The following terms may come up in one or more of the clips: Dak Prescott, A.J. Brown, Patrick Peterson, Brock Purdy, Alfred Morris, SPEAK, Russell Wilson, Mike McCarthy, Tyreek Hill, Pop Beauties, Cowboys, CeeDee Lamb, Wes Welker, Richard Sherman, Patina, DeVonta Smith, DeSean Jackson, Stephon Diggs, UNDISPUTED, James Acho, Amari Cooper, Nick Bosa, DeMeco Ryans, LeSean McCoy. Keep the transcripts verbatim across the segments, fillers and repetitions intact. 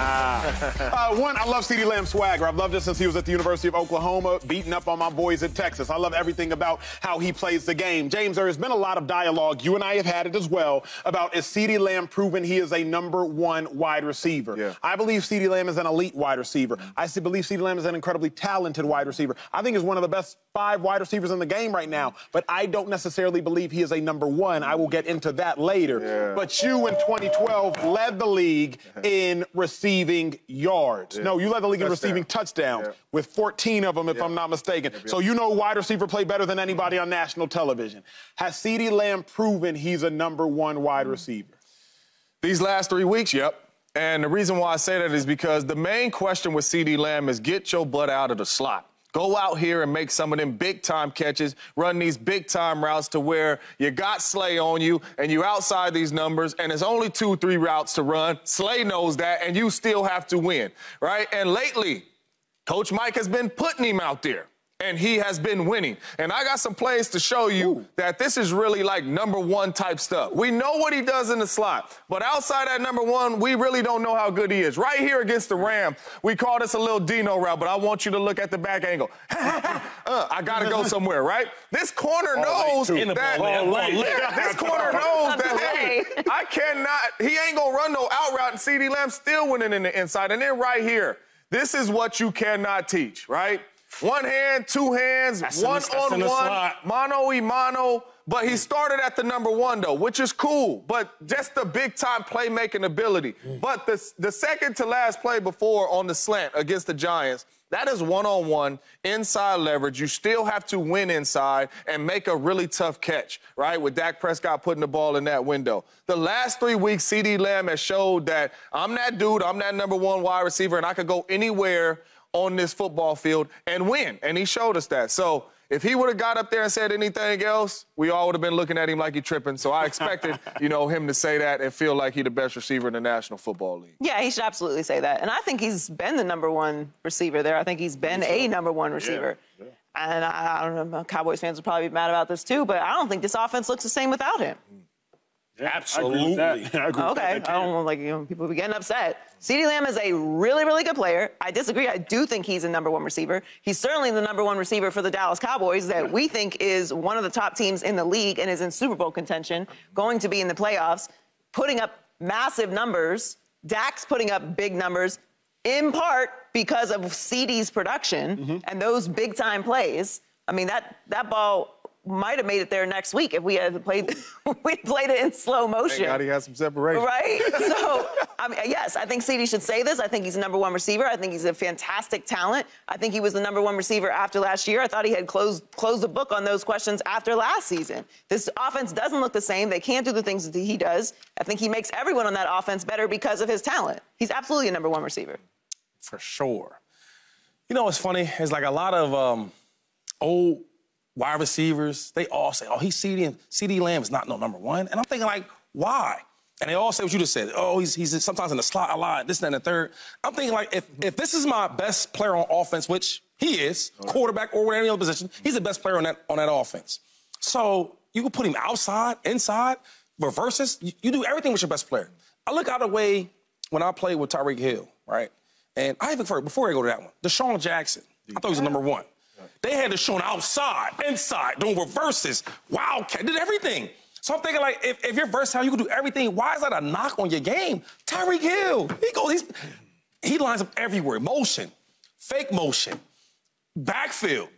Ah. uh, one, I love CeeDee Lamb's swagger. I've loved it since he was at the University of Oklahoma, beating up on my boys in Texas. I love everything about how he plays the game. James, there has been a lot of dialogue, you and I have had it as well, about is CeeDee Lamb proven he is a number one wide receiver? Yeah. I believe CeeDee Lamb is an elite wide receiver. Mm-hmm. I believe CeeDee Lamb is an incredibly talented wide receiver. I think he's one of the best five wide receivers in the game right now, but I don't necessarily believe he is a number one. I will get into that later. Yeah. But you in twenty twelve led the league in receiving yards. Yeah. No, you led the league Touchdown. in receiving touchdowns yeah. with fourteen of them, if yeah. I'm not mistaken. Yeah. So you know wide receiver play better than anybody mm-hmm. on national television. Has CeeDee Lamb proven he's a number one wide mm-hmm. receiver? These last three weeks, yep. And the reason why I say that is because the main question with CeeDee Lamb is get your butt out of the slot. Go out here and make some of them big-time catches, run these big-time routes to where you got Slay on you and you outside these numbers, and it's only two, three routes to run. Slay knows that, and you still have to win, right? And lately, Coach Mike has been putting him out there, and he has been winning. And I got some plays to show you Ooh. that this is really like number one type stuff. We know what he does in the slot, but outside that number one, we really don't know how good he is. Right here against the Rams, we call this a little Dino route, but I want you to look at the back angle. uh, I gotta go somewhere, right? This corner knows that, this corner knows that, hey, I cannot, he ain't gonna run no out route, and CeeDee Lamb still winning in the inside. And then right here, this is what you cannot teach, right? One hand, two hands, that's one the, on one, mano y mano. But he started at the number one, though, which is cool. But just the big-time playmaking ability. Mm. But the, the second-to-last play before on the slant against the Giants, that is one-on-one, inside leverage. You still have to win inside and make a really tough catch, right, with Dak Prescott putting the ball in that window. The last three weeks, CeeDee Lamb has showed that I'm that dude, I'm that number one wide receiver, and I could go anywhere on this football field and win. And he showed us that. So if he would have got up there and said anything else, we all would have been looking at him like he tripping. So I expected, you know, him to say that and feel like he's the best receiver in the National Football League. Yeah, he should absolutely say that. And I think he's been the number one receiver there. I think he's been he's a number one receiver. Yeah, yeah. And I, I don't know, Cowboys fans will probably be mad about this too, but I don't think this offense looks the same without him. Yeah, absolutely. I agree with that. I agree okay, with that. I don't want like, you know, people be getting upset. CeeDee Lamb is a really, really good player. I disagree. I do think he's a number one receiver. He's certainly the number one receiver for the Dallas Cowboys that we think is one of the top teams in the league and is in Super Bowl contention, going to be in the playoffs, putting up massive numbers. Dak's putting up big numbers in part because of CeeDee's production mm-hmm. and those big-time plays. I mean, that, that ball might have made it there next week if we had played we played it in slow motion. Thank God he had some separation. Right? So, I mean, yes, I think CeeDee should say this. I think he's the number one receiver. I think he's a fantastic talent. I think he was the number one receiver after last year. I thought he had closed, closed the book on those questions after last season. This offense doesn't look the same. They can't do the things that he does. I think he makes everyone on that offense better because of his talent. He's absolutely a number one receiver. For sure. You know what's funny? It's like a lot of um, old wide receivers, they all say, oh, he's CeeDee, CeeDee Lamb is not no number one. And I'm thinking, like, why? And they all say what you just said. Oh, he's, he's sometimes in the slot a lot, this, that, and the third. I'm thinking, like, if, if this is my best player on offense, which he is, right, quarterback or whatever other position, he's the best player on that, on that offense. So you can put him outside, inside, reverses. You, you do everything with your best player. I look out of the way when I played with Tyreek Hill, right? And I even, before I go to that one, DeSean Jackson, I thought he was the number one. They had to show him outside, inside, doing reverses, wildcat, did everything. So I'm thinking, like, if, if you're versatile, you can do everything. Why is that a knock on your game? Tyreek Hill, he goes, he's, he lines up everywhere. Motion, fake motion, backfield,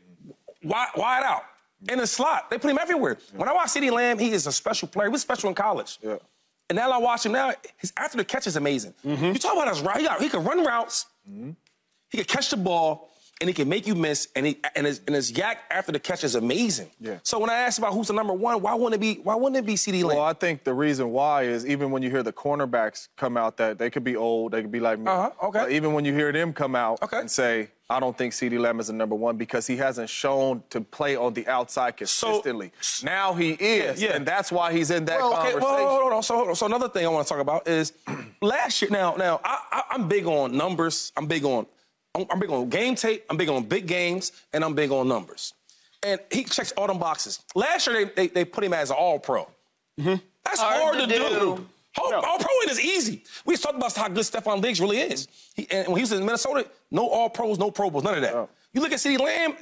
wide, wide out, in the slot. They put him everywhere. When I watch CeeDee Lamb, he is a special player. He was special in college. Yeah. And now I watch him now, his after the catch is amazing. Mm-hmm. You talk about his route, he, got, he can run routes, mm-hmm. he can catch the ball, and he can make you miss, and, he, and, his, and his yak after the catch is amazing. Yeah. So when I asked about who's the number one, why wouldn't it be, why wouldn't it be CeeDee Lamb? Well, I think the reason why is even when you hear the cornerbacks come out that they could be old, they could be like me. Uh-huh, okay. Uh, even when you hear them come out okay. and say, I don't think CeeDee Lamb is the number one because he hasn't shown to play on the outside consistently. So, now he is, yeah, yeah. and that's why he's in that well, okay, conversation. Well, hold on. So, hold on. So another thing I want to talk about is last year, now, now I, I, I'm big on numbers, I'm big on I'm big on game tape, I'm big on big games, and I'm big on numbers. And he checks all them boxes. Last year, they, they, they put him as an all-pro. Mm-hmm. That's hard, hard to, to do. do. All, no. all-pro it is easy. We talked about how good Stephon Diggs really is. He, and when he was in Minnesota, no all-pros, no Pro Bowls, none of that. Oh. You look at CeeDee Lamb,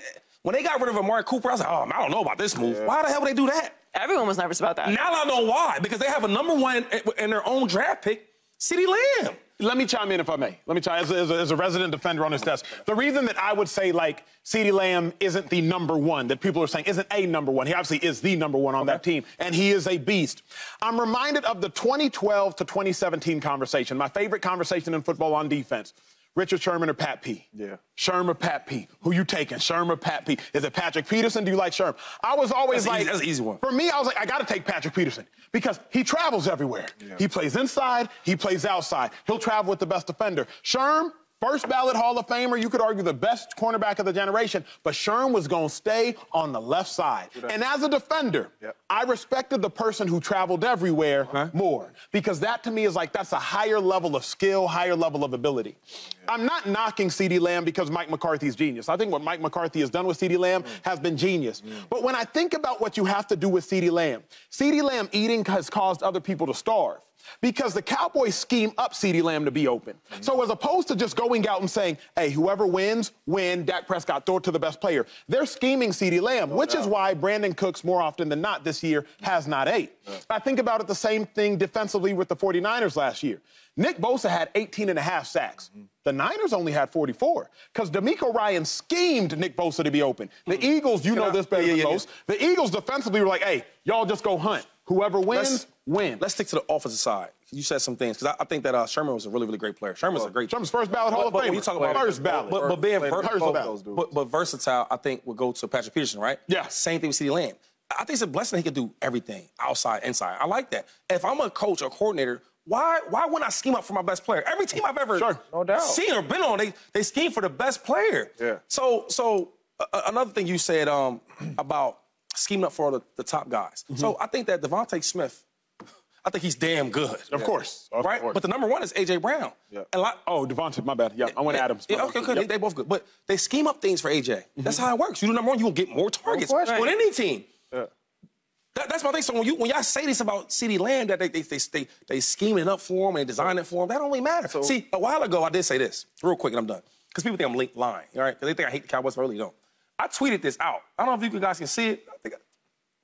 when they got rid of Amari Cooper, I was like, oh, man, I don't know about this move. Yeah. Why the hell would they do that? Everyone was nervous about that. Now I know why, because they have a number one in their own draft pick, CeeDee Lamb. Let me chime in if I may. Let me chime in as a, as a, as a resident defender on this desk. The reason that I would say, like, CeeDee Lamb isn't the number one that people are saying isn't a number one. He obviously is the number one on okay. that team, and he is a beast. I'm reminded of the twenty twelve to twenty seventeen conversation, my favorite conversation in football on defense. Richard Sherman or Pat P? Yeah. Sherman or Pat P? Who you taking? Sherman or Pat P? Is it Patrick Peterson? Do you like Sherman? I was always that's like... Easy, that's an easy one. For me, I was like, I got to take Patrick Peterson because he travels everywhere. Yeah. He plays inside. He plays outside. He'll travel with the best defender. Sherman, first ballot Hall of Famer, you could argue the best cornerback of the generation, but Sherman was going to stay on the left side. And as a defender, yep. I respected the person who traveled everywhere okay. more because that to me is like, that's a higher level of skill, higher level of ability. Yeah. I'm not knocking CeeDee Lamb because Mike McCarthy's genius. I think what Mike McCarthy has done with CeeDee Lamb mm. has been genius. Mm. But when I think about what you have to do with CeeDee Lamb, CeeDee Lamb eating has caused other people to starve. Because the Cowboys scheme up CeeDee Lamb to be open. Mm-hmm. So as opposed to just going out and saying, hey, whoever wins, win, Dak Prescott, throw it to the best player. They're scheming CeeDee Lamb, no which doubt. Is why Brandon Cooks, more often than not this year, has not ate. Yeah. I think about it the same thing defensively with the forty-niners last year. Nick Bosa had eighteen and a half sacks. Mm-hmm. The Niners only had forty-four because DeMeco Ryans schemed Nick Bosa to be open. The mm-hmm. Eagles, you Can know I, this better yeah, than yeah, most. Yeah. The Eagles defensively were like, hey, y'all just go hunt. Whoever wins, let's, win. Let's stick to the offensive side. You said some things, because I, I think that uh, Sherman was a really, really great player. Sherman's well, a great Sherman's first ballot Hall of Famer. First ballot. ballot. But, but being versatile, but, but versatile, I think, would go to Patrick Peterson, right? Yeah. Same thing with CeeDee Lamb. I think it's a blessing he could do everything, outside, inside. I like that. If I'm a coach or coordinator, why, why wouldn't I scheme up for my best player? Every team I've ever sure. no doubt. seen or been on, they, they scheme for the best player. Yeah. So, so uh, another thing you said um, about scheming up for the, the top guys. Mm-hmm. So I think that DeVonta Smith, I think he's damn good. Of yeah. course. Of right? Course. But the number one is A J. Brown. Yeah. And like, oh, DeVonta, my bad. Yeah, I went yeah, Adams. Yeah, okay, okay. Yep. They, they both good. But they scheme up things for A J. Mm-hmm. That's how it works. You do number one, you will get more targets on right. any team. Yeah. That, that's my thing. So when you when y'all say this about CeeDee Lamb, that they they, they, they they scheme it up for him and design it for him, that don't really matter. So, see, a while ago, I did say this, real quick, and I'm done. Because people think I'm late lying, all right? Because they think I hate the Cowboys, but I really don't. I tweeted this out. I don't know if you guys can see it. I think I,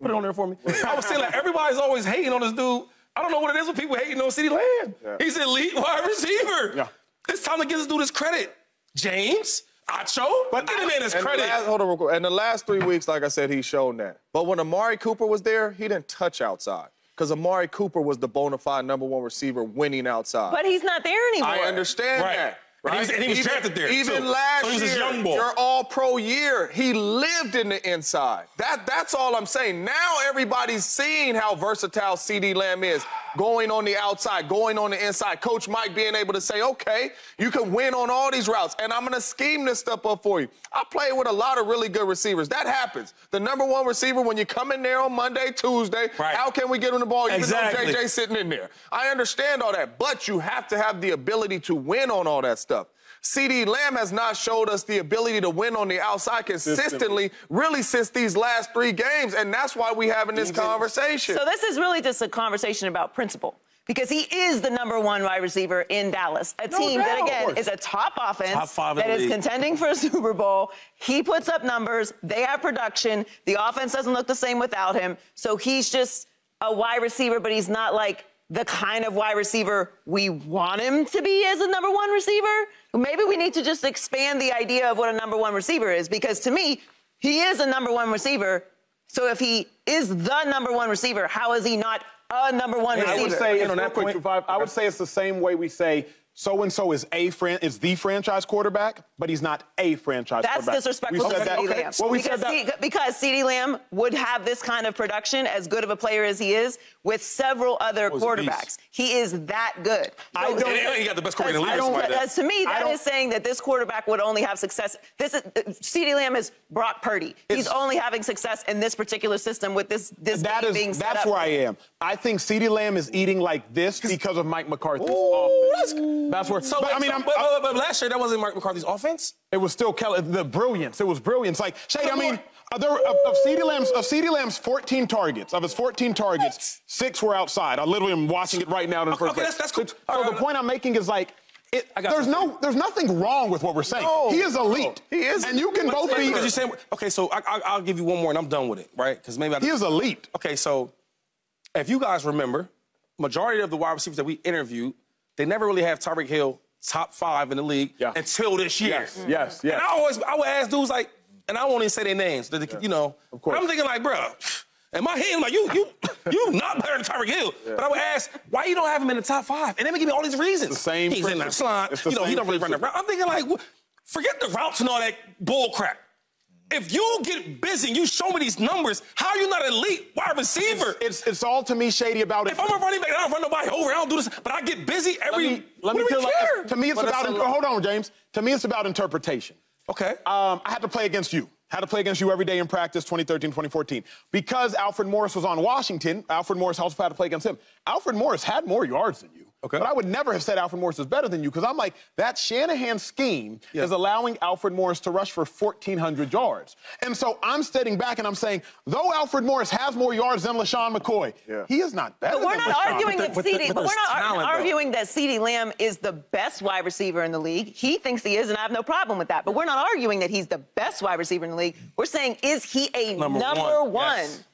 put it on there for me. I was saying like everybody's always hating on this dude. I don't know what it is with people hating on CeeDee Lamb. Yeah. He's an elite wide receiver. Yeah. It's time to give this dude his credit. James, Acho, but give him in his credit. Last, hold on real quick. In the last three weeks, like I said, he's shown that. But when Amari Cooper was there, he didn't touch outside. Because Amari Cooper was the bona fide number one receiver winning outside. But he's not there anymore. I understand right. that. Right? And he was, and he was even, drafted there. Even too. last so he was year, young boy. your all-pro year, he lived in the inside. That, that's all I'm saying. Now everybody's seeing how versatile CeeDee Lamb is, going on the outside, going on the inside. Coach Mike being able to say, okay, you can win on all these routes, and I'm going to scheme this stuff up for you. I play with a lot of really good receivers. That happens. The number one receiver, when you come in there on Monday, Tuesday, right. how can we get him the ball? Exactly. Even though J J's sitting in there. I understand all that, but you have to have the ability to win on all that stuff. CeeDee Lamb has not showed us the ability to win on the outside consistently, really since these last three games, and that's why we're having this conversation. So this is really just a conversation about principle, because he is the number one wide receiver in Dallas, a no team doubt. that, again, is a top offense top five that is league. contending for a Super Bowl. He puts up numbers. They have production. The offense doesn't look the same without him, so he's just a wide receiver, but he's not like the kind of wide receiver we want him to be as a number one receiver. Maybe we need to just expand the idea of what a number one receiver is, because to me, he is a number one receiver. So if he is the number one receiver, how is he not a number one and receiver? I would say, it's, on that point, point, I would say it's the same way we say so-and-so is a fran is the franchise quarterback, but he's not a franchise That's quarterback. That's disrespectful to CeeDee Lamb. Well, we because, said that. because CeeDee Lamb would have this kind of production, as good of a player as he is, with several other oh, quarterbacks. He is that good. I so, don't. He got the best quarterback in the league. Like that. To me, that is saying that this quarterback would only have success. This is uh, CeeDee Lamb is Brock Purdy. He's only having success in this particular system with this this that is, being set That's up. where I am. I think CeeDee Lamb is eating like this because of Mike McCarthy's Ooh, offense. That's where. So, but, wait, I mean, so, I'm, but, but, but last year that wasn't Mike McCarthy's offense. It was still Kelly, the brilliance. It was brilliance. Like Shady, I mean, Of, of CeeDee Lamb's, of CeeDee Lamb's fourteen targets, of his fourteen targets, what? six were outside. I literally am watching it right now in the okay, first place. Okay, that's, that's cool. So, so right, the right. point I'm making is like, It, there's no, know. there's nothing wrong with what we're saying. No, he is elite. No, he is, and you can both be. You say, okay, so I, I, I'll give you one more, and I'm done with it, right? Because maybe I he is elite. Okay, so if you guys remember, majority of the wide receivers that we interviewed, they never really have Tyreek Hill top five in the league yeah. until this year. Yes, mm-hmm. yes, yes. And I always, I would ask dudes like, and I won't even say their names, they, yeah. you know. Of course. I'm thinking like, bro. In my head, I'm like, you, you, you not better than Tyreek Hill. Yeah. But I would ask, why you don't have him in the top five? And they would give me all these reasons. It's the same He's principle. in that slot. You know, he don't really principle. run the route. I'm thinking, like, what? forget the routes and all that bull crap. If you get busy and you show me these numbers, how are you not an elite wide receiver? It's, it's, it's all, to me, shady about it. If I'm a running back, I don't run nobody over. I don't do this. But I get busy every... Let me, let me do we care? Like, to me, it's but about... Hold on, James. To me, it's about interpretation. Okay. Um, I had to play against you. Had to play against you every day in practice, twenty thirteen, twenty fourteen. Because Alfred Morris was on Washington, Alfred Morris also had to play against him. Alfred Morris had more yards than you. Okay. But I would never have said Alfred Morris is better than you because I'm like, that Shanahan scheme yeah. is allowing Alfred Morris to rush for fourteen hundred yards. And so I'm sitting back and I'm saying, though Alfred Morris has more yards than LeSean McCoy, yeah. he is not better but we're than not LeSean. Arguing that CeeDee, but we're not talent, arguing though. that CeeDee Lamb is the best wide receiver in the league. He thinks he is, and I have no problem with that. But we're not arguing that he's the best wide receiver in the league. We're saying, is he a number, number one? one? Yes.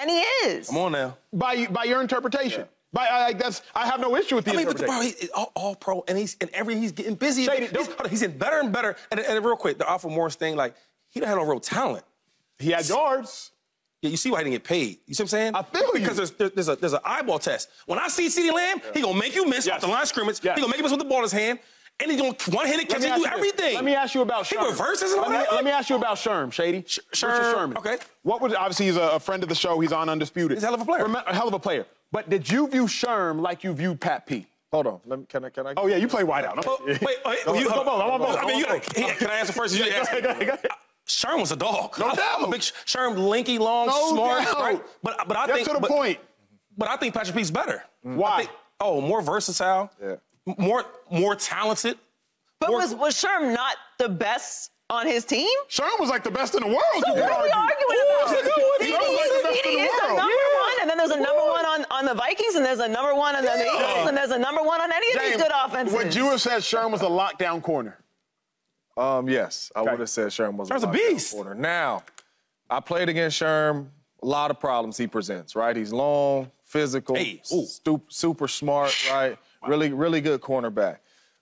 And he is. Come on now. By, by your interpretation. Yeah. But I, I, that's, I have no issue with the I mean, but bro, he's all, all pro, and he's and every he's getting busy. Shady, he's, he's getting better and better. And, and real quick, the Alfred Morris thing, like, he don't have no real talent. He had yards. Yeah, you see why he didn't get paid. You see what I'm saying? I feel because you. There's, there, there's a there's an eyeball test. When I see CeeDee Lamb, yeah. he gonna make you miss yes. off the line of scrimmage. Yes. He gonna make you miss with the ball in his hand. And he's gonna one-handed catch and do everything. This. Let me ask you about Sherm. He reverses and all that. Let me ask you about Sherm, Shady. Sh Sherm. Richard Sherman. Okay. What was, obviously, he's a, a friend of the show. He's on Undisputed. He's a hell of a player. Rem a hell of a player. But did you view Sherm like you viewed Pat P? Hold on. Let me, can I? Can I? Oh yeah, you play wideout. Oh, wait, oh, no, you, hold on. I'm on both. I mean, you, can I answer first? You ask. Go ahead, go ahead, go ahead. Sherm was a dog. No doubt. Big Sherm, lanky, long, no smart. Doubt. Right? But but I Get think. to the but, point. But I think Patrick P's better. Why? Think, oh, more versatile. Yeah. More more talented. But more, was was Sherm not the best on his team? Sherm was like the best in the world. So what are we arguing about? CeeDee is the number one, and then there's a number one on, on the Vikings, and there's a number one on the Eagles, and there's a number one on any of these good offenses. Would you have said Sherm was a lockdown corner? Um, yes, I would have said Sherm was a lockdown corner. Now, I played against Sherm. A lot of problems he presents, right? He's long, physical, super smart, right? Really, really good cornerback.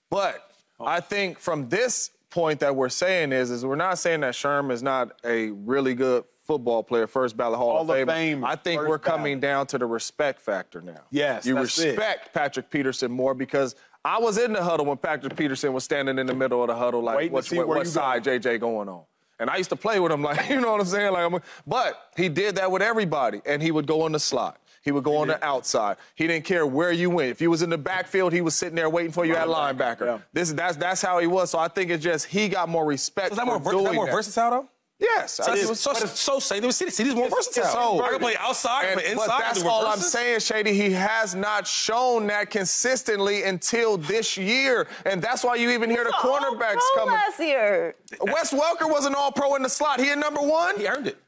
But I think from this point that we're saying is, is we're not saying that Sherm is not a really good football player, first ballot Hall of Fame. I think we're coming down to the respect factor now. Yes, you respect Patrick Peterson more because I was in the huddle when Patrick Peterson was standing in the middle of the huddle, like what side J J going on. And I used to play with him, like, you know what I'm saying? Like, I'm, but he did that with everybody, and he would go on the slot. He would go on the outside. He didn't care where you went. If you was in the backfield, he was sitting there waiting for you at linebacker. Yeah. This that's that's how he was. So I think it's just he got more respect. So is that more, for doing is that more versatile though? Yes. So, is, so, so, so Shady, CeeDee's more versatile. So, I can play outside, and, but inside. But that's all I'm saying, Shady. He has not shown that consistently until this year. And that's why you even hear the cornerbacks coming. Last year. Wes Welker was an all-pro in the slot. He a number one? He earned it.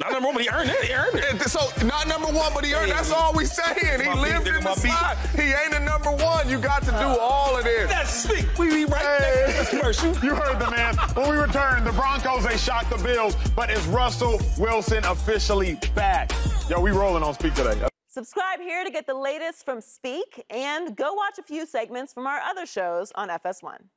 Not number one, but he earned it. He earned it. So, not number one, but he earned it. That's all we saying. He lived in the slot. He ain't a number one. You got to do all of this. That's sweet. We be right next to this person. You heard the man. When we return, the Broncos, they shocked the Bills, but is Russell Wilson officially back? Yo, we rolling on Speak today. Subscribe here to get the latest from Speak, and go watch a few segments from our other shows on F S one.